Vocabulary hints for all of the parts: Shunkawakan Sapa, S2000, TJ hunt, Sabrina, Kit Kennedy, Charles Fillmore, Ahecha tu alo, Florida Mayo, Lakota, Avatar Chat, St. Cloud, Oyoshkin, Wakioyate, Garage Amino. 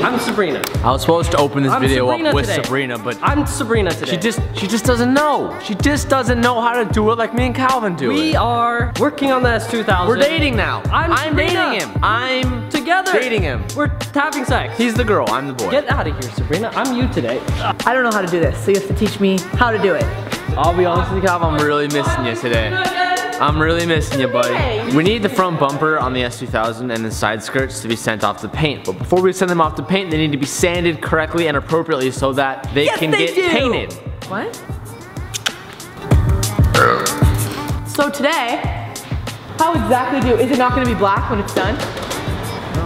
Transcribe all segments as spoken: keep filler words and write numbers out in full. I'm Sabrina. I was supposed to open this I'm video Sabrina up with today. Sabrina, but I'm Sabrina today. She just she just doesn't know. She just doesn't know how to do it like me and Calvin do. We it. are working on the S two thousand. We're dating now. I'm, I'm dating him. I'm together. Dating him. We're having sex. He's the girl. I'm the boy. Get out of here, Sabrina. I'm you today. I don't know how to do this, so you have to teach me how to do it. I'll be honest with you, Calvin. I'm really missing you today. I'm really missing you, buddy. We need the front bumper on the S two thousand and the side skirts to be sent off to paint. But before we send them off to paint, they need to be sanded correctly and appropriately so that they yes, can they get do. painted. What? So today, how exactly do, is it not gonna be black when it's done?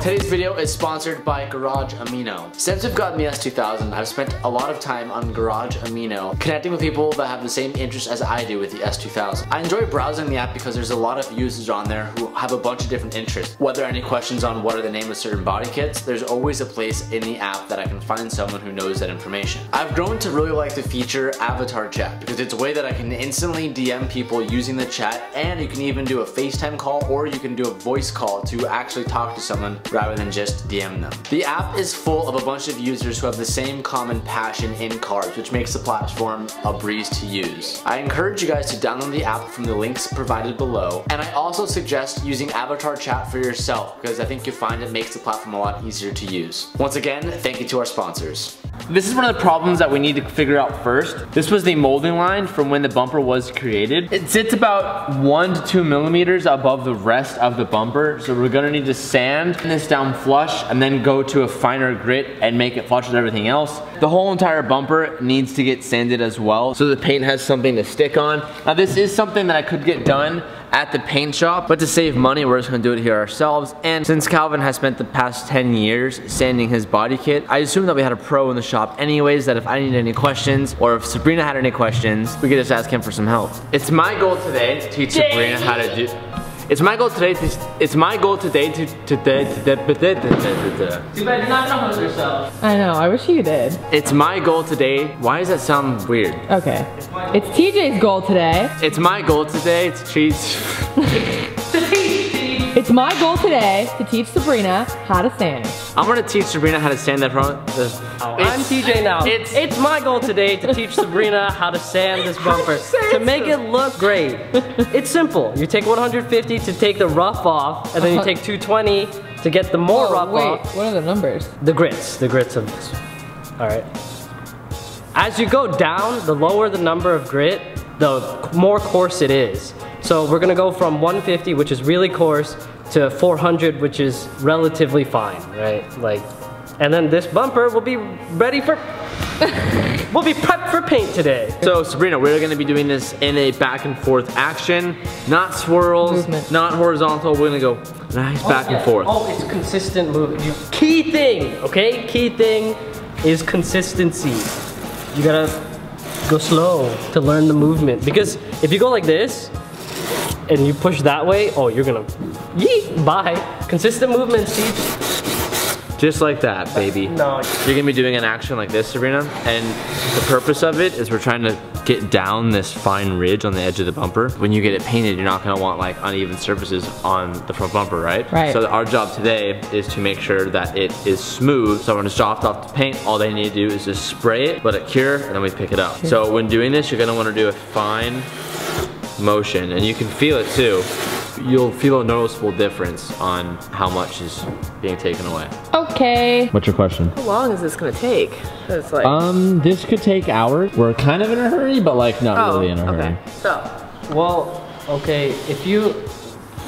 Today's video is sponsored by Garage Amino. Since we've gotten the S two thousand, I've spent a lot of time on Garage Amino, connecting with people that have the same interests as I do with the S two thousand. I enjoy browsing the app because there's a lot of users on there who have a bunch of different interests. Whether any questions on what are the name of certain body kits, there's always a place in the app that I can find someone who knows that information. I've grown to really like the feature Avatar Chat because it's a way that I can instantly D M people using the chat, and you can even do a FaceTime call or you can do a voice call to actually talk to someone rather than just D M them. The app is full of a bunch of users who have the same common passion in cars, which makes the platform a breeze to use. I encourage you guys to download the app from the links provided below, and I also suggest using Avatar Chat for yourself because I think you'll find it makes the platform a lot easier to use. Once again, thank you to our sponsors. This is one of the problems that we need to figure out first. This was the molding line from when the bumper was created. It sits about one to two millimeters above the rest of the bumper, so we're gonna need to sand this down flush and then go to a finer grit and make it flush with everything else. The whole entire bumper needs to get sanded as well so the paint has something to stick on. Now this is something that I could get done at the paint shop, but to save money, we're just gonna do it here ourselves. And since Calvin has spent the past ten years sanding his body kit, I assume that we had a pro in the shop anyways, that if I needed any questions, or if Sabrina had any questions, we could just ask him for some help. It's my goal today to teach Sabrina how to do, it's my goal today to, it's my goal today to, today, today, today, today. Too bad you're not talking to yourself. I know, I wish you did. It's my goal today, why does that sound weird? Okay, it's T J's goal today. It's my goal today to teach. It's my goal today to teach Sabrina how to sand. I'm gonna teach Sabrina how to sand that front. Oh, I'm T J now. It's, it's my goal today to teach Sabrina how to sand this bumper to make it look great. It's simple. You take one hundred fifty to take the rough off, and then you take two twenty to get the more oh, rough wait. off. What are the numbers? The grits. The grits of this. All right. As you go down, the lower the number of grit, the more coarse it is. So we're gonna go from one fifty, which is really coarse, to four hundred, which is relatively fine, right? Like, and then this bumper will be ready for, we'll be prepped for paint today. So Sabrina, we're gonna be doing this in a back and forth action, not swirls, movement. not horizontal. We're gonna go nice back oh, yeah. and forth. Oh, it's consistent movement. Key thing, okay? Key thing is consistency. You gotta go slow to learn the movement, because if you go like this, and you push that way, oh, you're gonna, yeet, bye. Consistent movement, teach. Just like that, baby. No. You're gonna be doing an action like this, Sabrina, and the purpose of it is we're trying to get down this fine ridge on the edge of the bumper. When you get it painted, you're not gonna want like uneven surfaces on the front bumper, right? Right. So our job today is to make sure that it is smooth. So when it's dropped off the paint, all they need to do is just spray it, let it cure, and then we pick it up. Sure. So when doing this, you're gonna wanna do a fine motion, and you can feel it too. You'll feel a noticeable difference on how much is being taken away. Okay. What's your question? How long is this gonna take? It's like um, this could take hours. We're kind of in a hurry, but like not oh, really in a okay. hurry. So, well, okay. If you,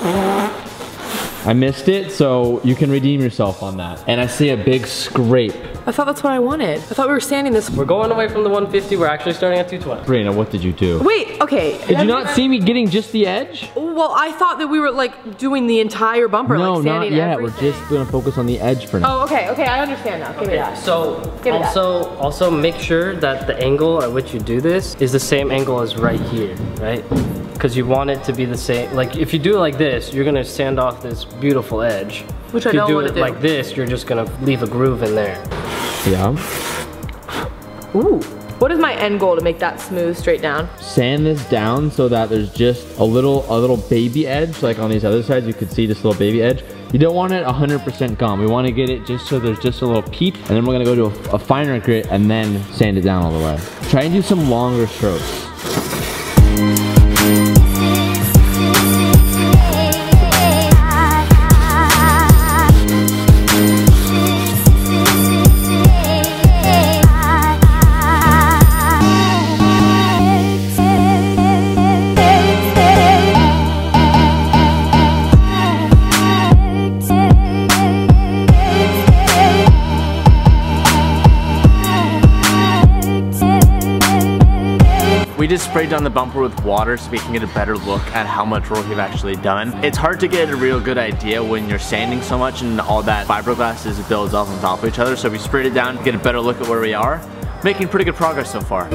I missed it, so you can redeem yourself on that. And I see a big scrape. I thought that's what I wanted. I thought we were sanding this. We're going away from the one fifty. We're actually starting at two twenty. Sabrina, what did you do? Wait, okay. Did you not see me getting just the edge? Well, I thought that we were like doing the entire bumper. No, like sanding not yet. Everything. We're just gonna focus on the edge for now. Oh, okay, okay, I understand now. Give okay. me that. So Give also, that. also make sure that the angle at which you do this is the same angle as right here, right? Because you want it to be the same. Like if you do it like this, you're gonna sand off this beautiful edge. Which I don't want to do. If you do it like this, you're just gonna leave a groove in there. Yeah. Ooh. What is my end goal to make that smooth straight down? Sand this down so that there's just a little, a little baby edge, like on these other sides, you could see this little baby edge. You don't want it one hundred percent gone. We want to get it just so there's just a little peep, and then we're going to go to a, a finer grit and then sand it down all the way. Try and do some longer strokes. We just sprayed down the bumper with water so we can get a better look at how much work we've actually done. It's hard to get a real good idea when you're sanding so much and all that fiberglass is builds up on top of each other. So we sprayed it down to get a better look at where we are. Making pretty good progress so far.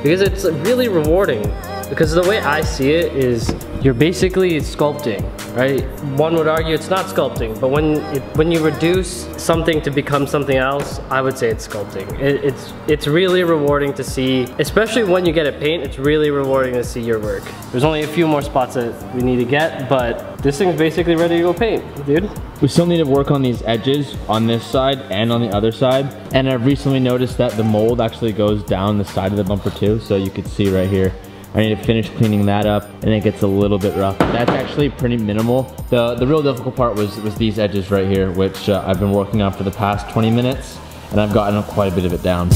Because it's really rewarding. Because the way I see it is you're basically sculpting, right? One would argue it's not sculpting, but when it, when you reduce something to become something else, I would say it's sculpting. It, it's, it's really rewarding to see, especially when you get a paint, it's really rewarding to see your work. There's only a few more spots that we need to get, but this thing's basically ready to go paint, dude. We still need to work on these edges on this side and on the other side. And I've recently noticed that the mold actually goes down the side of the bumper too, so you could see right here. I need to finish cleaning that up, and it gets a little bit rough. That's actually pretty minimal. The, the real difficult part was, was these edges right here, which uh, I've been working on for the past twenty minutes, and I've gotten quite a bit of it down.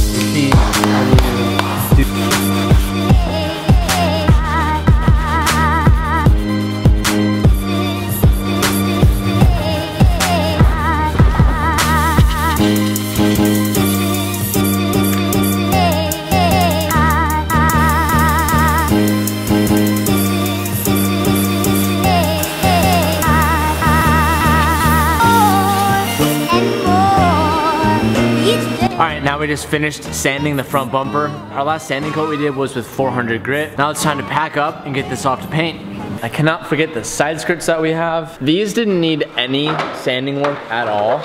Alright, now we just finished sanding the front bumper. Our last sanding coat we did was with four hundred grit. Now it's time to pack up and get this off to paint. I cannot forget the side skirts that we have. These didn't need any sanding work at all.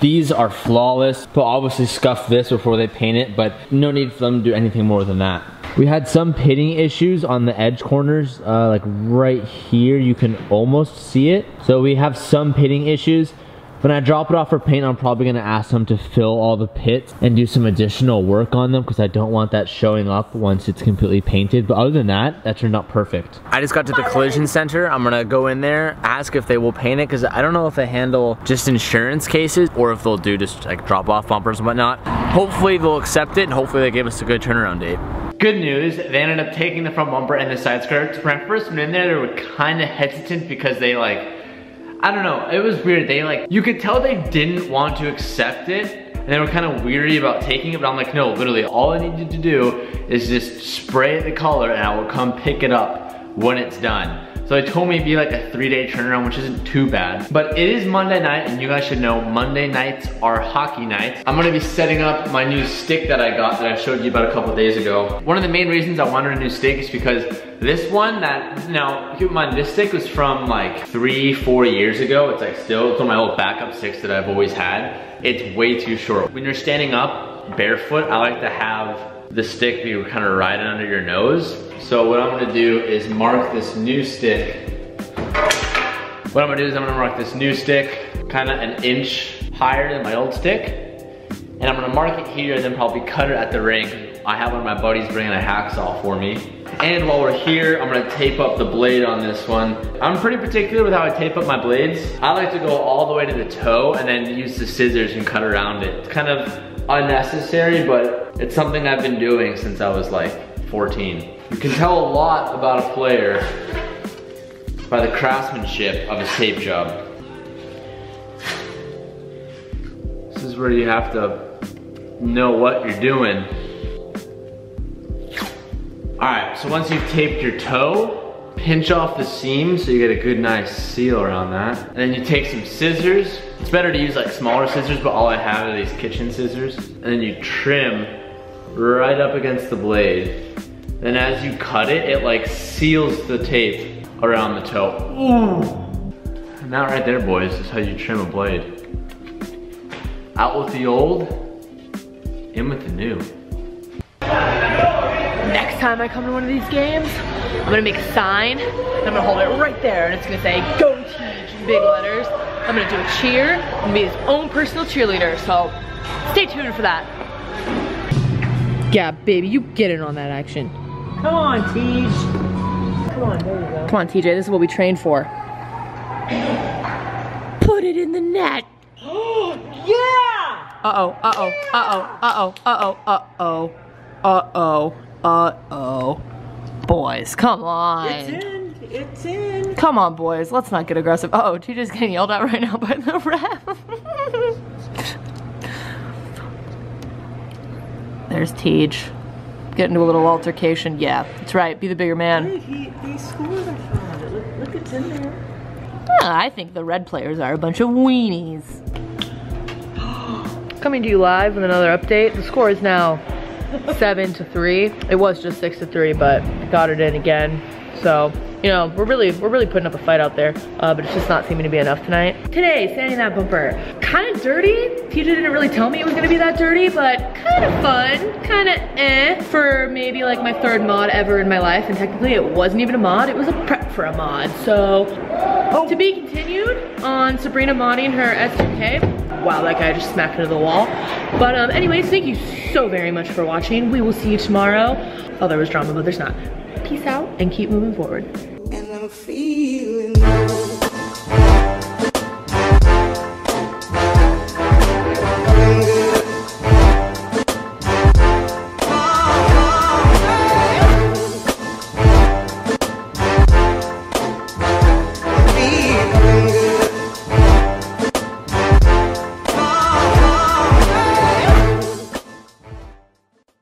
These are flawless. They'll obviously scuff this before they paint it, but no need for them to do anything more than that. We had some pitting issues on the edge corners, uh, like right here, you can almost see it. So we have some pitting issues. When I drop it off for paint, I'm probably gonna ask them to fill all the pits and do some additional work on them because I don't want that showing up once it's completely painted. But other than that, that turned out perfect. I just got to the collision center. I'm gonna go in there, ask if they will paint it because I don't know if they handle just insurance cases or if they'll do just like drop off bumpers and whatnot. Hopefully they'll accept it and hopefully they give us a good turnaround date. Good news, they ended up taking the front bumper and the side skirts. When I first went in there, they were kind of hesitant because they like, I don't know, it was weird. They like, you could tell they didn't want to accept it and they were kind of weary about taking it, but I'm like, no, literally all I needed to do is just spray the color and I will come pick it up when it's done. So they told me it'd be like a three day turnaround, which isn't too bad, but it is Monday night and you guys should know Monday nights are hockey nights. I'm gonna be setting up my new stick that I got that I showed you about a couple of days ago. One of the main reasons I wanted a new stick is because this one that, now keep in mind, this stick was from like three, four years ago. It's like still, it's one of my old backup sticks that I've always had. It's way too short. When you're standing up barefoot, I like to have the stick be kind of right under your nose. So what I'm gonna do is mark this new stick. What I'm gonna do is I'm gonna mark this new stick kind of an inch higher than my old stick. And I'm gonna mark it here and then probably cut it at the rink. I have one of my buddies bringing a hacksaw for me. And while we're here, I'm gonna tape up the blade on this one. I'm pretty particular with how I tape up my blades. I like to go all the way to the toe and then use the scissors and cut around it. It's kind of unnecessary, but it's something I've been doing since I was like fourteen. You can tell a lot about a player by the craftsmanship of his tape job. This is where you have to know what you're doing. Alright, so once you've taped your toe, pinch off the seam so you get a good nice seal around that. And then you take some scissors. It's better to use like smaller scissors, but all I have are these kitchen scissors. And then you trim right up against the blade. Then as you cut it, it like seals the tape around the toe. Ooh! And that right there, boys, is how you trim a blade. Out with the old, in with the new. next time I come to one of these games, I'm gonna make a sign, and I'm gonna hold it right there, and it's gonna say, "Go Teach," in big letters. I'm gonna do a cheer, and be his own personal cheerleader, so stay tuned for that. Yeah, baby, you get in on that action. Come on, Teej. Come on, there you go. Come on, T J, this is what we trained for. Put it in the net. Oh, yeah! Uh-oh, uh-oh, yeah! uh-oh, uh-oh, uh-oh, uh-oh, uh-oh, uh-oh. Boys, come on. It's in, it's in. Come on, boys, let's not get aggressive. Uh-oh, T J's getting yelled at right now by the ref. There's Teej. Get into a little altercation. Yeah, that's right. Be the bigger man. Hey, he, he scored a shot. Look, look, it's in there. Oh, I think the red players are a bunch of weenies. Coming to you live with another update. The score is now seven to three. It was just six to three, but got it in again. So you know, we're really we're really putting up a fight out there, uh, but it's just not seeming to be enough tonight. Today, sanding that bumper. Kind of dirty. T J didn't really tell me it was gonna be that dirty, but kind of fun, kind of eh, for maybe like my third mod ever in my life, and technically it wasn't even a mod, it was a prep for a mod. So, oh. To be continued on Sabrina modding her S two K. Wow, that guy just smacked into the wall. But um, anyways, thank you so very much for watching. We will see you tomorrow. Oh, there was drama, but there's not. Peace out and keep moving forward. And I'm feeling